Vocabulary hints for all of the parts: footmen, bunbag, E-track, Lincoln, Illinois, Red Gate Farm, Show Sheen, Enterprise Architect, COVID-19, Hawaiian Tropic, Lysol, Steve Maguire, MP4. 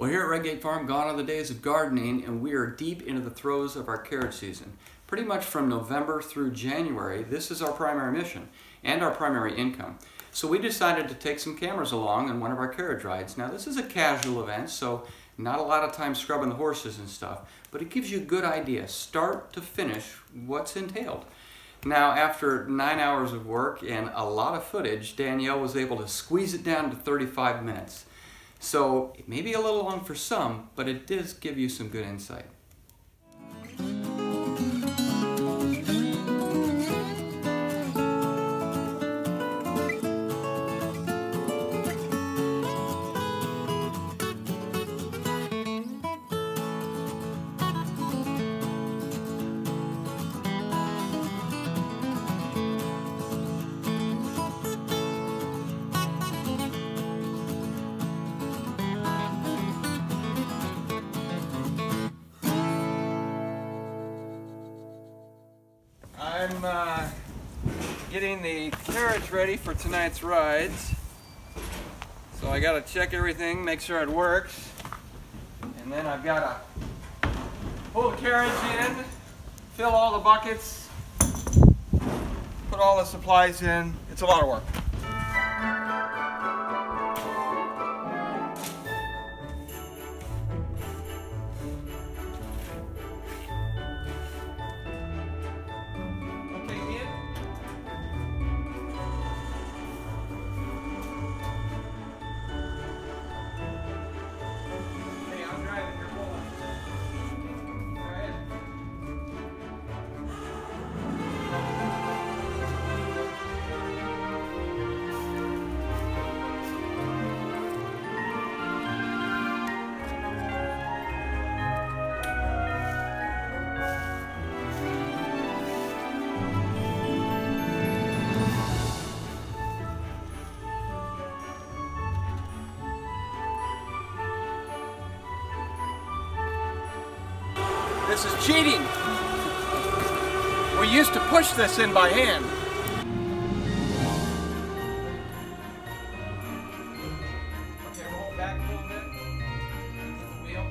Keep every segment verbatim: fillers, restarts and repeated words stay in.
Well, here at Red Gate Farm, gone are the days of gardening, and we are deep into the throes of our carrot season. Pretty much from November through January, this is our primary mission and our primary income. So we decided to take some cameras along on one of our carriage rides. Now, this is a casual event, so not a lot of time scrubbing the horses and stuff, but it gives you a good idea, start to finish, what's entailed. Now, after nine hours of work and a lot of footage, Danielle was able to squeeze it down to thirty-five minutes. So it may be a little long for some, but it does give you some good insight. I'm uh, getting the carriage ready for tonight's rides. So I gotta check everything, make sure it works. And then I've gotta pull the carriage in, fill all the buckets, put all the supplies in. It's a lot of work. This is cheating. We used to push this in by hand. Okay, roll back a little bit. Wheel.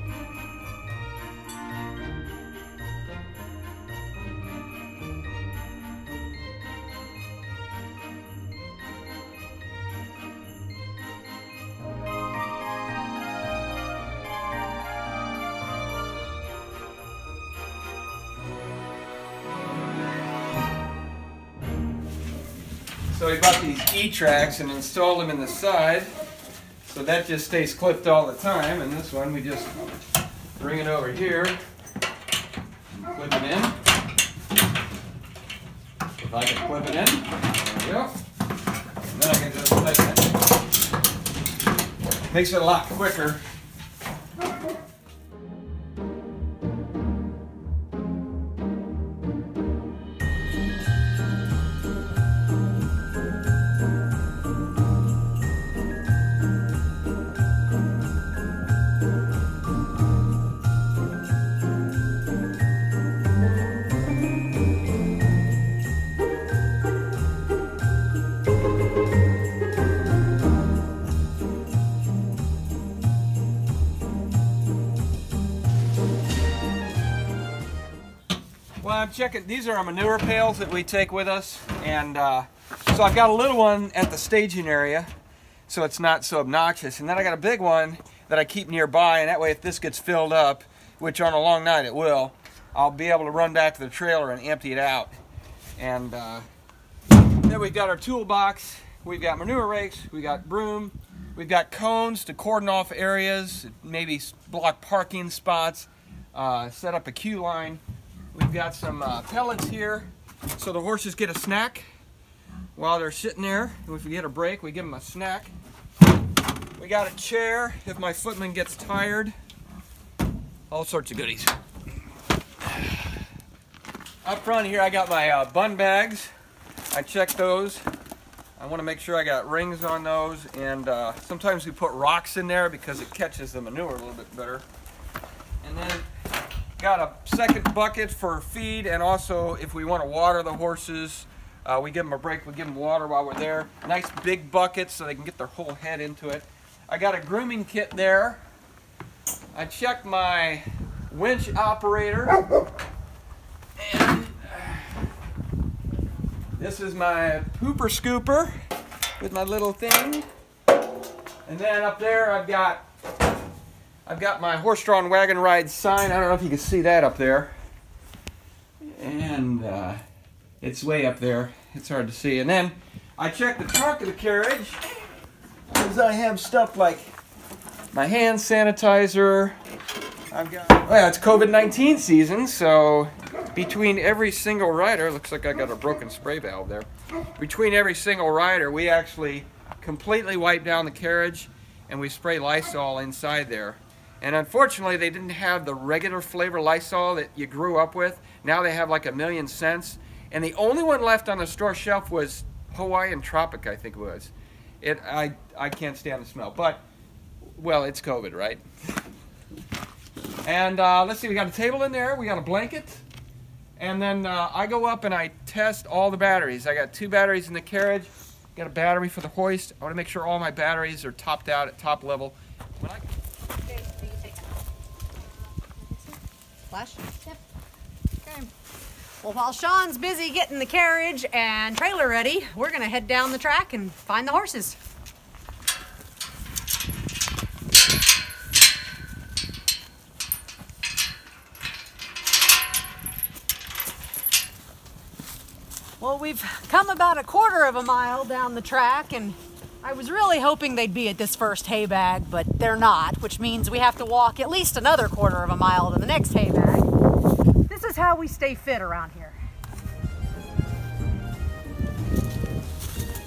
So we bought these E-tracks and installed them in the side, so that just stays clipped all the time. And this one, we just bring it over here, clip it in. If I can clip it in, there we go. And then I can just tighten it. Makes it a lot quicker. Well, I'm checking, these are our manure pails that we take with us, and uh, so I've got a little one at the staging area so it's not so obnoxious, and then I got a big one that I keep nearby, and that way if this gets filled up, which on a long night it will, I'll be able to run back to the trailer and empty it out. And uh, then we've got our toolbox, we've got manure rakes, we've got broom, we've got cones to cordon off areas, maybe block parking spots, uh, set up a queue line. We've got some uh, pellets here, so the horses get a snack while they're sitting there. If we get a break, we give them a snack. We got a chair if my footman gets tired. All sorts of goodies. Up front here, I got my uh, bun bags. I checked those. I want to make sure I got rings on those, and uh, sometimes we put rocks in there because it catches the manure a little bit better. And then got a second bucket for feed, and also if we want to water the horses, uh, we give them a break, we give them water while we're there. Nice big buckets so they can get their whole head into it. I got a grooming kit there I checked my winch operator, and this is my pooper scooper with my little thing. And then up there I've got I've got my horse-drawn wagon ride sign. I don't know if you can see that up there. And uh, it's way up there. It's hard to see. And then I check the trunk of the carriage, because I have stuff like my hand sanitizer. I've got, well, it's COVID nineteen season, so between every single rider, looks like I got a broken spray valve there. Between every single rider, we actually completely wipe down the carriage and we spray Lysol inside there. And unfortunately, they didn't have the regular flavor Lysol that you grew up with. Now they have like a million scents. And the only one left on the store shelf was Hawaiian Tropic, I think it was. It, I, I can't stand the smell, but well, it's COVID, right? And uh, let's see, we got a table in there, we got a blanket, and then uh, I go up and I test all the batteries. I got two batteries in the carriage, got a battery for the hoist. I want to make sure all my batteries are topped out at top level. When I... Flash? Yep. Okay. Well, while Sean's busy getting the carriage and trailer ready, we're going to head down the track and find the horses. Well, we've come about a quarter of a mile down the track, and I was really hoping they'd be at this first hay bag, but they're not, which means we have to walk at least another quarter of a mile to the next hay bag. This is how we stay fit around here.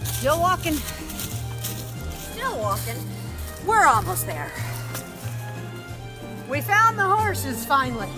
Still walking. Still walking. We're almost there. We found the horses finally.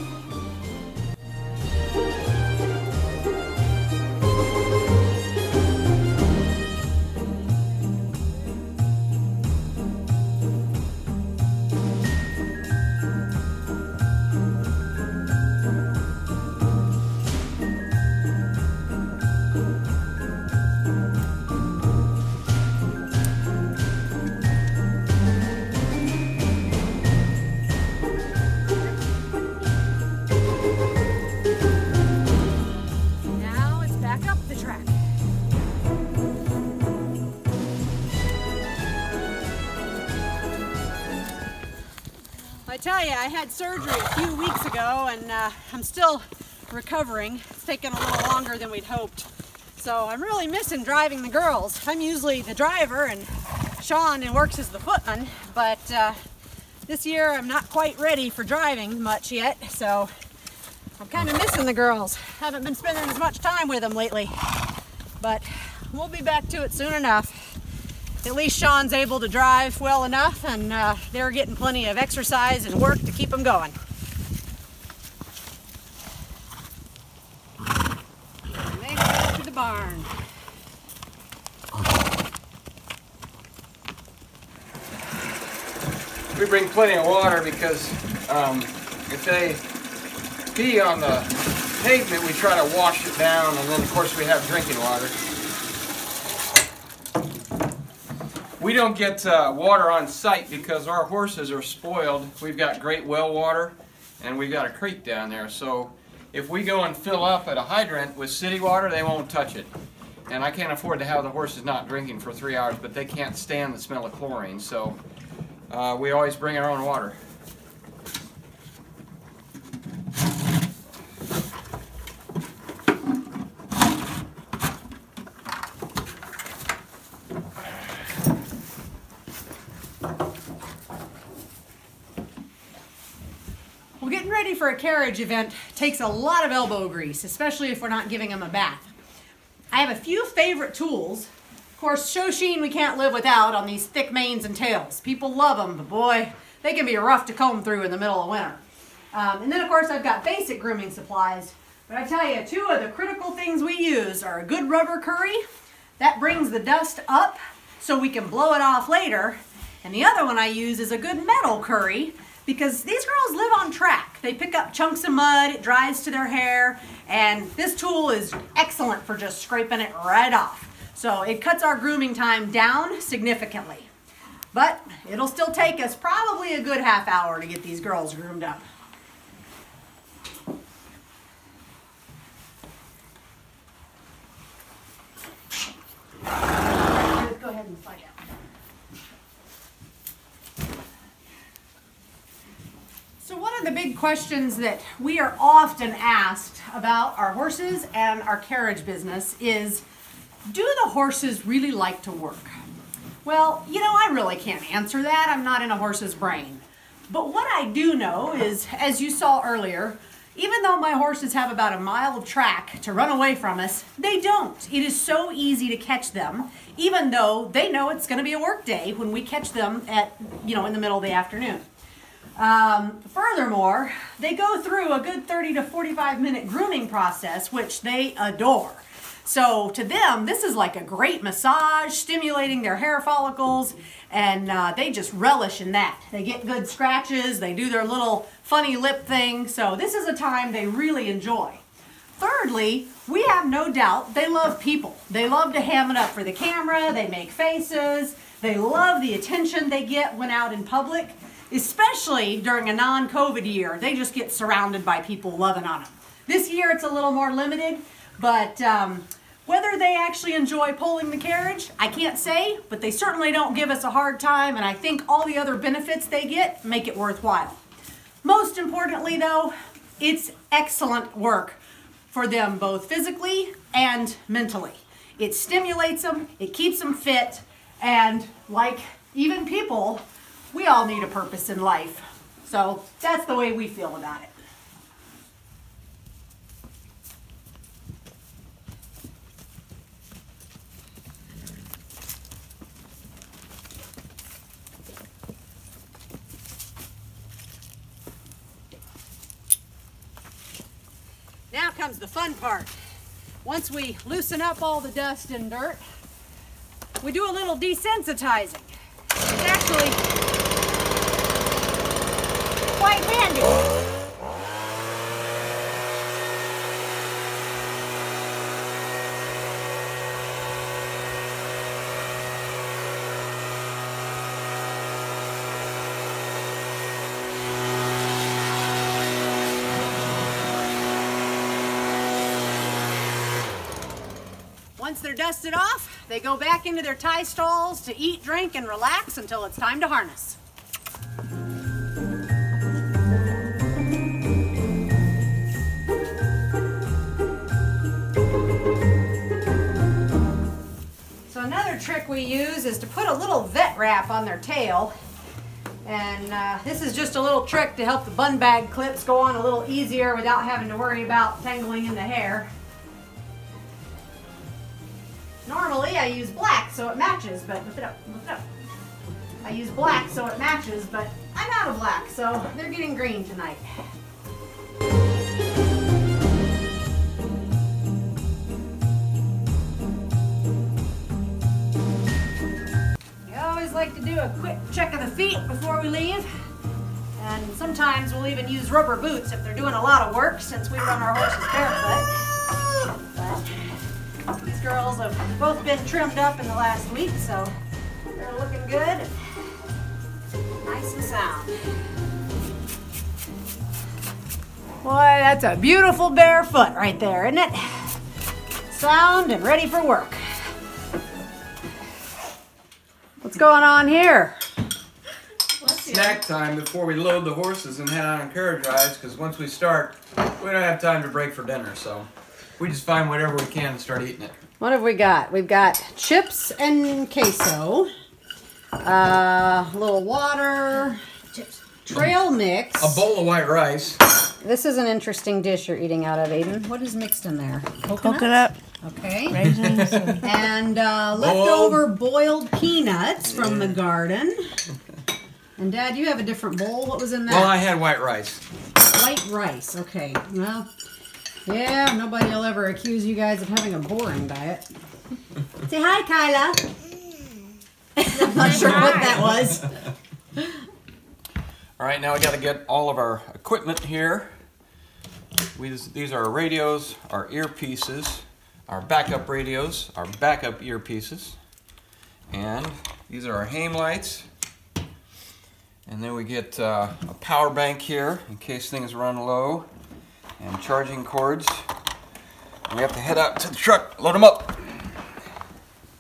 I tell you, I had surgery a few weeks ago, and uh, I'm still recovering. It's taken a little longer than we'd hoped. So I'm really missing driving the girls. I'm usually the driver, and Sean works as the footman, but uh, this year I'm not quite ready for driving much yet, so I'm kind of missing the girls. Haven't been spending as much time with them lately, but we'll be back to it soon enough. At least Sean's able to drive well enough, and uh, they're getting plenty of exercise and work to keep them going. And they go to the barn. We bring plenty of water because um, if they pee on the pavement, we try to wash it down, and then of course we have drinking water. We don't get uh, water on site because our horses are spoiled. We've got great well water, and we've got a creek down there. So if we go and fill up at a hydrant with city water, they won't touch it. And I can't afford to have the horses not drinking for three hours, but they can't stand the smell of chlorine. So uh, we always bring our own water. For a carriage event takes a lot of elbow grease, especially if we're not giving them a bath. I have a few favorite tools. Of course, Show Sheen we can't live without on these thick manes and tails. People love them, but boy, they can be rough to comb through in the middle of winter. Um, and then, of course, I've got basic grooming supplies. But I tell you, two of the critical things we use are a good rubber curry. That brings the dust up so we can blow it off later. And the other one I use is a good metal curry, because these girls live on track. They pick up chunks of mud, it dries to their hair, and this tool is excellent for just scraping it right off. So it cuts our grooming time down significantly. But it'll still take us probably a good half hour to get these girls groomed up. Go ahead and slide down. So one of the big questions that we are often asked about our horses and our carriage business is, do the horses really like to work? Well, you know, I really can't answer that. I'm not in a horse's brain. But what I do know is, as you saw earlier, even though my horses have about a mile of track to run away from us, they don't. It is so easy to catch them, even though they know it's going to be a work day when we catch them at, you know, in the middle of the afternoon. Um, furthermore, they go through a good thirty to forty-five minute grooming process, which they adore. So to them, this is like a great massage, stimulating their hair follicles, and uh, they just relish in that. They get good scratches, they do their little funny lip thing, so this is a time they really enjoy. Thirdly, we have no doubt they love people. They love to ham it up for the camera, they make faces, they love the attention they get when out in public, especially during a non-COVID year. They just get surrounded by people loving on them. This year it's a little more limited, but um, whether they actually enjoy pulling the carriage, I can't say, but they certainly don't give us a hard time, and I think all the other benefits they get make it worthwhile. Most importantly though, it's excellent work for them both physically and mentally. It stimulates them, it keeps them fit, and like even people, we all need a purpose in life. So that's the way we feel about it. Now comes the fun part. Once we loosen up all the dust and dirt, we do a little desensitizing. It's actually quite handy. Once they're dusted off, they go back into their tie stalls to eat, drink, and relax until it's time to harness. So another trick we use is to put a little vet wrap on their tail. And uh, this is just a little trick to help the bun bag clips go on a little easier without having to worry about tangling in the hair. Normally I use black so it matches, but lift it up, lift it up. I use black so it matches, but I'm out of black, so they're getting green tonight. We always like to do a quick check of the feet before we leave. And sometimes we'll even use rubber boots if they're doing a lot of work, since we run our horses barefoot. But these girls have both been trimmed up in the last week, so they're looking good, nice and sound. Boy, that's a beautiful barefoot right there, isn't it? Sound and ready for work. What's going on here? Snack time before we load the horses and head out on carriage rides, because once we start, we don't have time to break for dinner, so. We just find whatever we can and start eating it. What have we got? We've got chips and queso, uh, a little water, chips, trail mix. A bowl of white rice. This is an interesting dish you're eating out of, Aiden. What is mixed in there? Coconut? Coconut. Okay. Raisins. And uh, leftover boiled peanuts from the garden. And Dad, you have a different bowl. What was in that? Well, I had white rice. White rice. Okay. Well. Yeah, nobody will ever accuse you guys of having a boring diet. Say hi, Kyla. Mm. I'm not sure what that was. All right, now we got to get all of our equipment here. We, these are our radios, our earpieces, our backup radios, our backup earpieces, and these are our hame lights, And then we get uh, a power bank here in case things run low, and charging cords. We have to head out to the truck, load them up.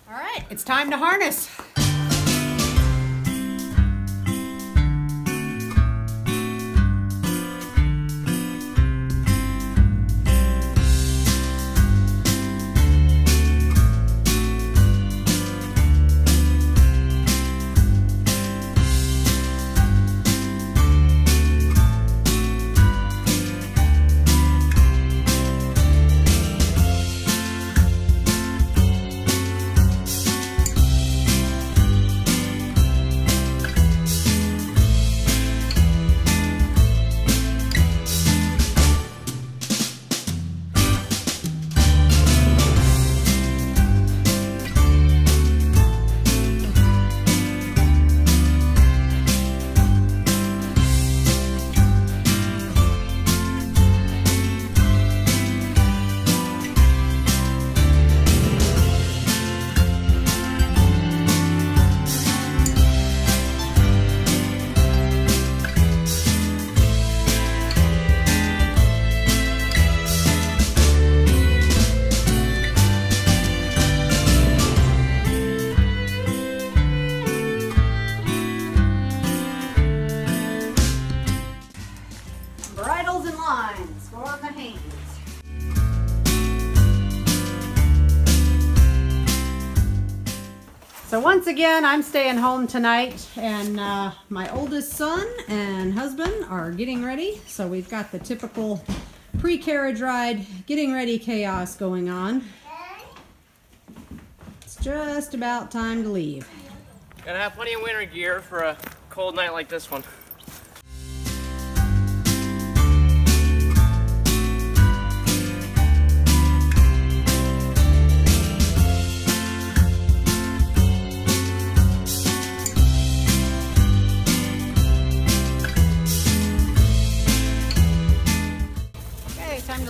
All right, it's time to harness. So once again, I'm staying home tonight, and uh, my oldest son and husband are getting ready. So we've got the typical pre-carriage ride, getting ready chaos going on. It's just about time to leave. Gotta have plenty of winter gear for a cold night like this one.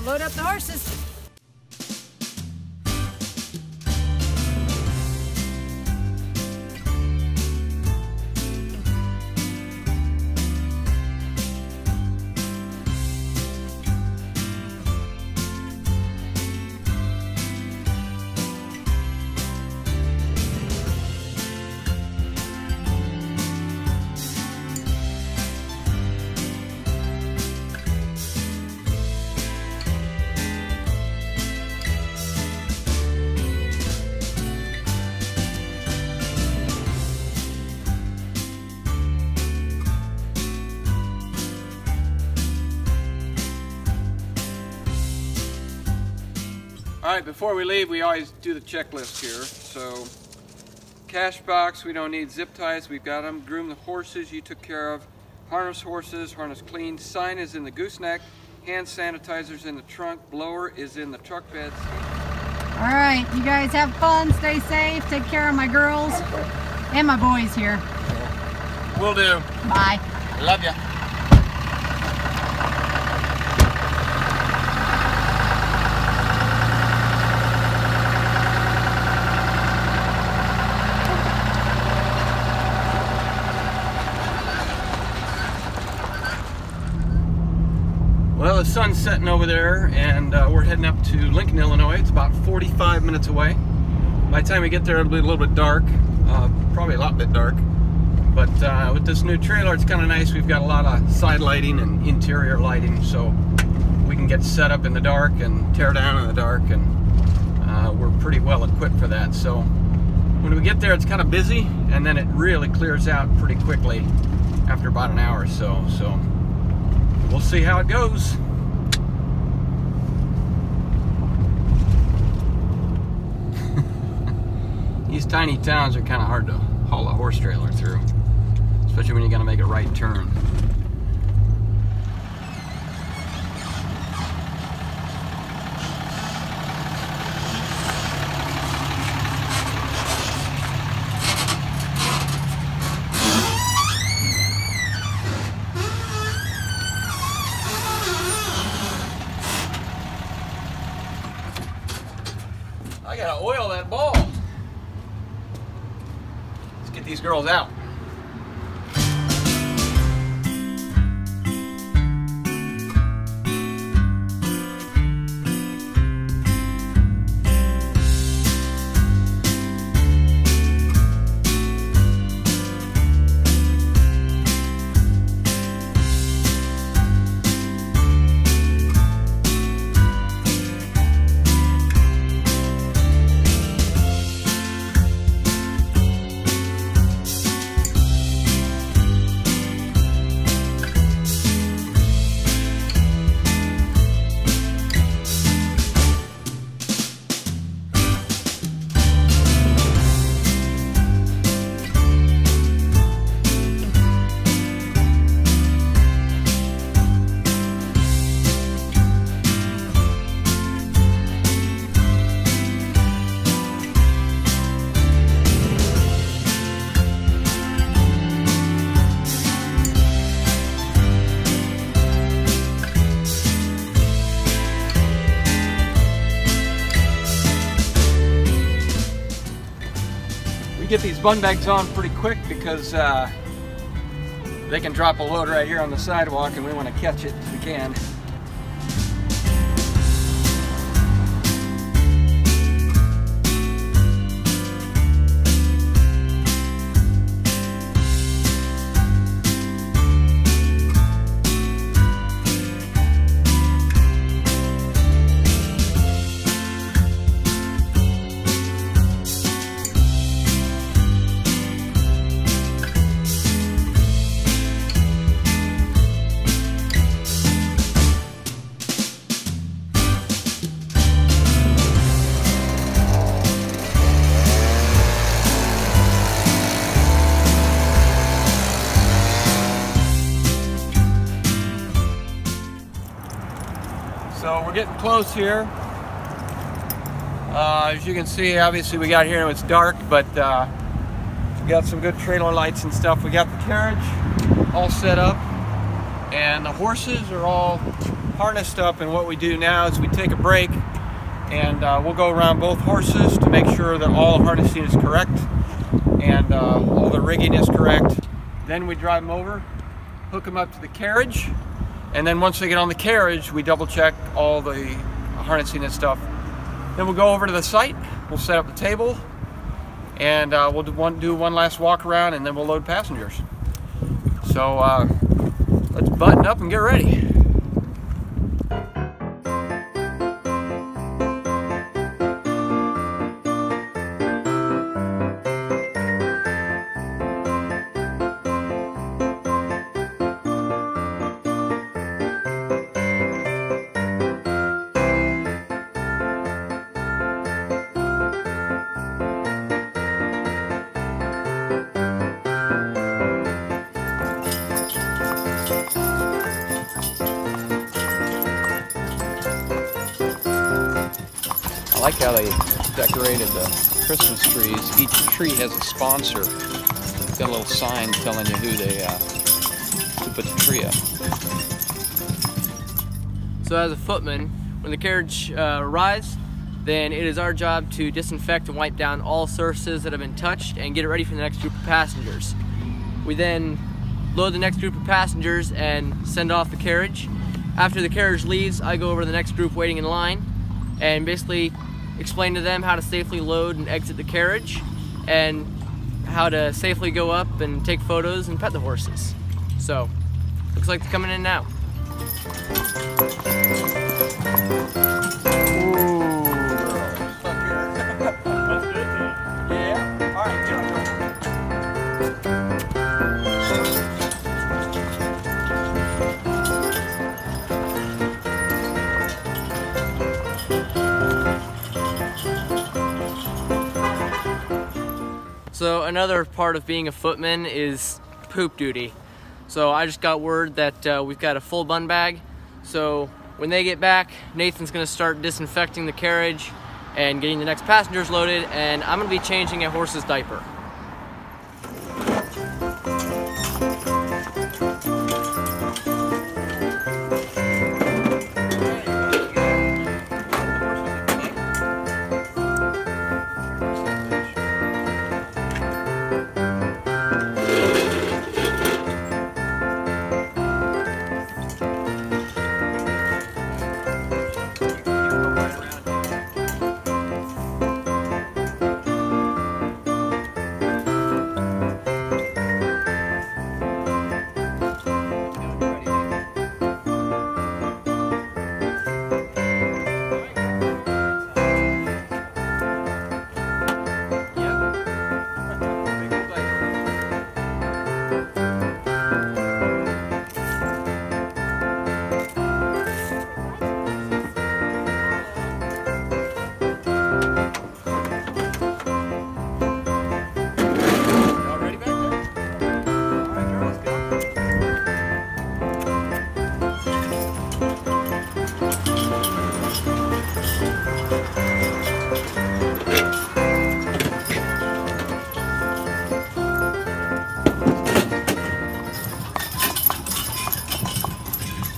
Load up the horses. All right, before we leave, we always do the checklist here. So, cash box, we don't need. Zip ties, we've got them. Groom the horses, you took care of. Harness horses, harness clean. Sign is in the gooseneck. Hand sanitizer's in the trunk. Blower is in the truck bed. All right, you guys have fun, stay safe, take care of my girls and my boys here. Will do. Bye. Love ya. Well, the sun's setting over there, and uh, we're heading up to Lincoln, Illinois. It's about forty-five minutes away. By the time we get there, it'll be a little bit dark, uh, probably a lot bit dark. But uh, with this new trailer, it's kind of nice. We've got a lot of side lighting and interior lighting, so we can get set up in the dark and tear down in the dark, and uh, we're pretty well equipped for that. So when we get there, it's kind of busy, and then it really clears out pretty quickly after about an hour or so. So we'll see how it goes. These tiny towns are kind of hard to haul a horse trailer through, especially when you're going to make a right turn. I gotta oil that ball. Let's get these girls out. get these bun bags on pretty quick because uh, they can drop a load right here on the sidewalk and we want to catch it if we can. So we're getting close here. Uh, as you can see, obviously we got here and it's dark, but uh, we got some good trailer lights and stuff. We got the carriage all set up and the horses are all harnessed up. And what we do now is we take a break and uh, we'll go around both horses to make sure that all harnessing is correct and uh, all the rigging is correct. Then we drive them over, hook them up to the carriage. And then once they get on the carriage, we double check all the harnessing and stuff. Then we'll go over to the site, we'll set up the table, and uh, we'll do one, do one last walk around, and then we'll load passengers. So uh, let's button up and get ready. I like how they decorated the Christmas trees. Each tree has a sponsor. It's got a little sign telling you who they uh, who put the tree up. So as a footman, when the carriage uh, arrives, then it is our job to disinfect and wipe down all surfaces that have been touched and get it ready for the next group of passengers. We then load the next group of passengers and send off the carriage. After the carriage leaves, I go over to the next group waiting in line and basically explain to them how to safely load and exit the carriage and how to safely go up and take photos and pet the horses. So, looks like they're coming in now. So another part of being a footman is poop duty. So I just got word that uh, we've got a full bun bag. So when they get back, Nathan's gonna start disinfecting the carriage and getting the next passengers loaded, and I'm gonna be changing a horse's diaper.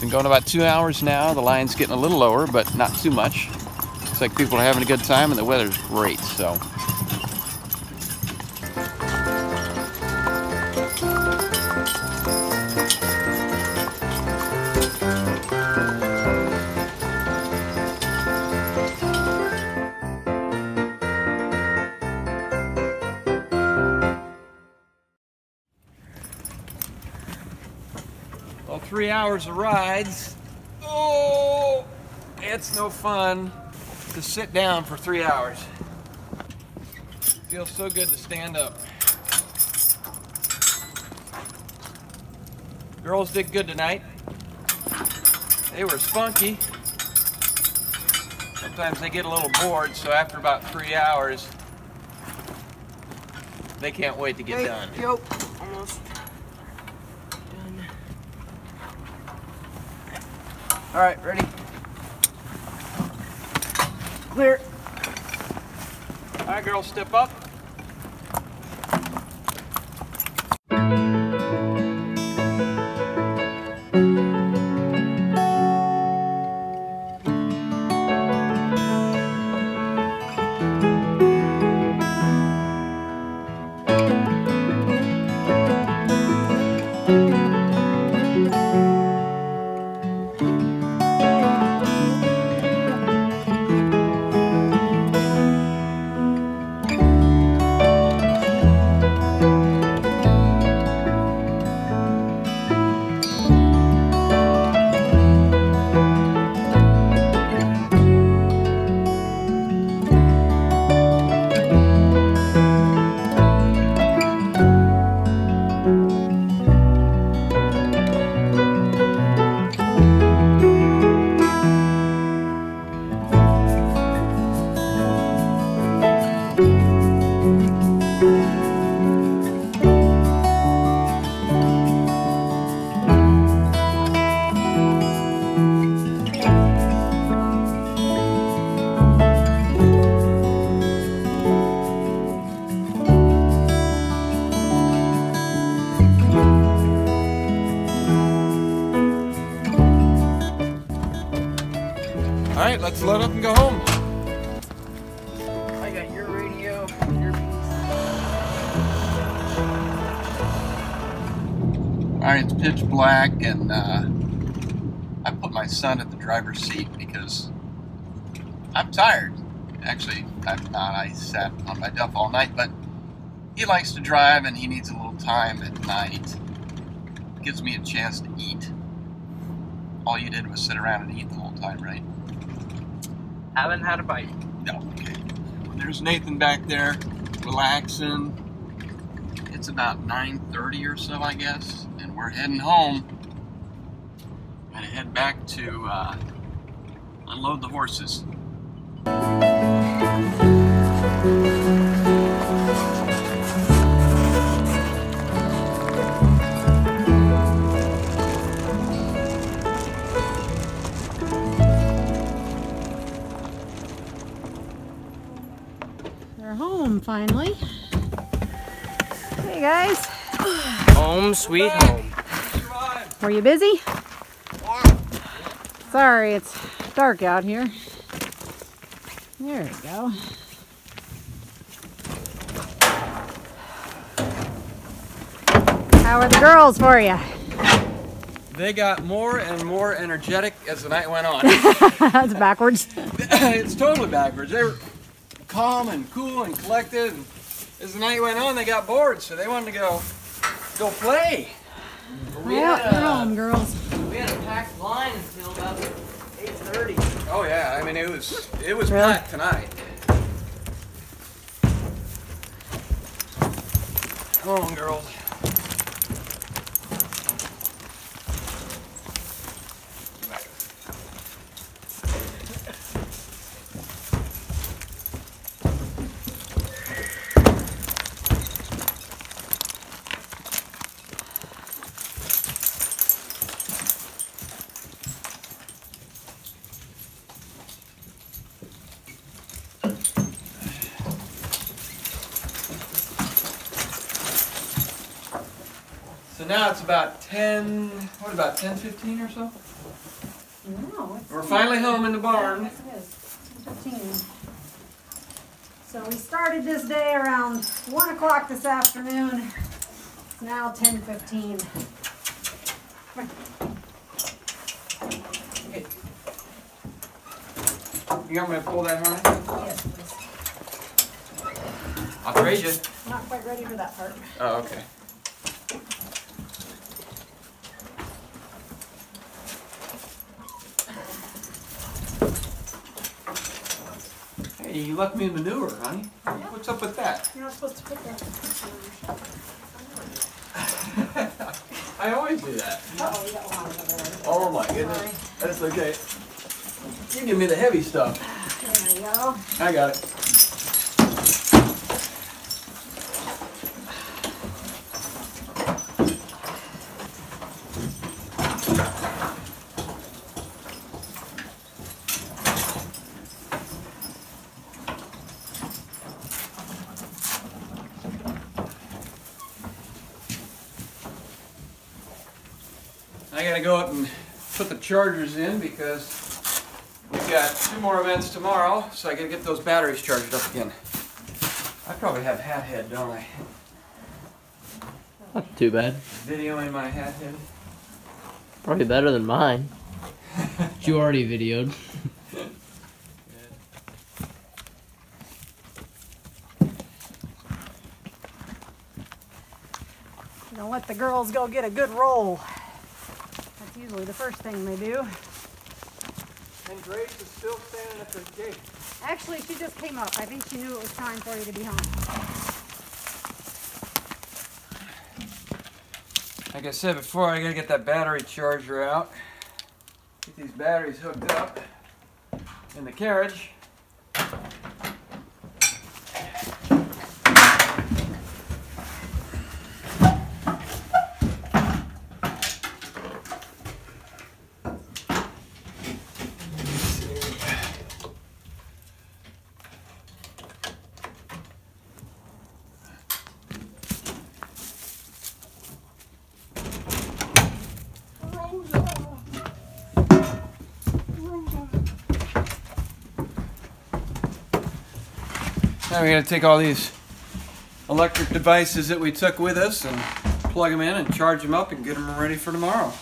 Going about two hours now. The line's getting a little lower, but not too much. Looks like people are having a good time and the weather's great, so. Well, three hours of rides. Oh, it's no fun to sit down for three hours. It feels so good to stand up. Girls did good tonight. They were spunky. Sometimes they get a little bored, so after about three hours, they can't wait to get hey, done. Yep, almost done. All right, ready? Clear. All right, girls, step up. Alright, let's load up and go home. I got your radio, your piece. Alright, it's pitch black, and uh, I put my son at the driver's seat because I'm tired. Actually, I'm not. I sat on my duff all night, but he likes to drive and he needs a little time at night. It gives me a chance to eat. All you did was sit around and eat the whole time, right? I haven't had a bite. No, okay. There's Nathan back there, relaxing. It's about nine thirty or so, I guess, and we're heading home. Gonna head back to uh, unload the horses. Home finally. Hey guys. Home sweet home. Were you busy? Yeah. Sorry, it's dark out here. There we go. How are the girls for you? They got more and more energetic as the night went on. That's backwards. It's totally backwards. They were calm and cool and collected, and as the night went on they got bored, so they wanted to go go play. We yeah, had a, home, girls. We had a packed line until about eight thirty. Oh yeah, I mean it was it was really? Packed tonight. Come on, girls. Now it's about ten, what about ten fifteen or so? No. We're finally home in the barn. Yes, it is. ten fifteen. So we started this day around one o'clock this afternoon. It's now ten fifteen. Hey. You want me to pull that horn? Yes, please. I'll trade you. I'm not quite ready for that part. Oh, okay. Andy, you left me manure, honey. Yep. What's up with that? You're not supposed to put that in the manure. I always do that. Oh, you got water there. Oh my goodness. That's okay. You give me the heavy stuff. There you go. I got it. I gotta go up and put the chargers in because we've got two more events tomorrow, so I gotta get those batteries charged up again. I probably have hat head, don't I? Not too bad. Videoing my hat head. Probably better than mine. You already videoed. You know, let the girls go get a good roll. Usually the first thing they do. And Grace is still standing at the gate. Actually, she just came up. I think she knew it was time for you to be home. Like I said before, I gotta get that battery charger out. Get these batteries hooked up in the carriage. Now we're going to take all these electric devices that we took with us and plug them in and charge them up and get them ready for tomorrow.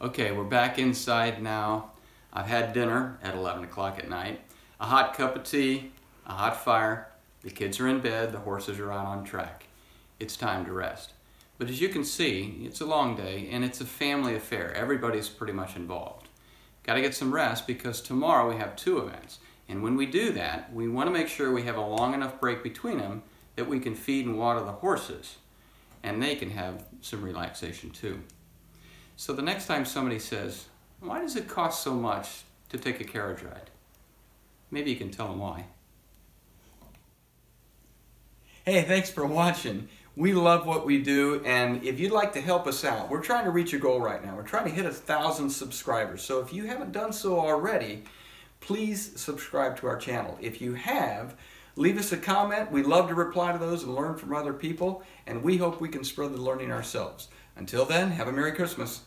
Okay, we're back inside now. I've had dinner at eleven o'clock at night, a hot cup of tea, a hot fire. The kids are in bed, the horses are out on track. It's time to rest. But as you can see, it's a long day and it's a family affair. Everybody's pretty much involved. Got to get some rest because tomorrow we have two events. And when we do that, we want to make sure we have a long enough break between them that we can feed and water the horses, and they can have some relaxation too. So the next time somebody says, "Why does it cost so much to take a carriage ride?" Maybe you can tell them why. Hey, thanks for watching. We love what we do, and if you'd like to help us out, we're trying to reach a goal right now. We're trying to hit a thousand subscribers. So if you haven't done so already, please subscribe to our channel. If you have, leave us a comment. We love to reply to those and learn from other people, and we hope we can spread the learning ourselves. Until then, have a Merry Christmas.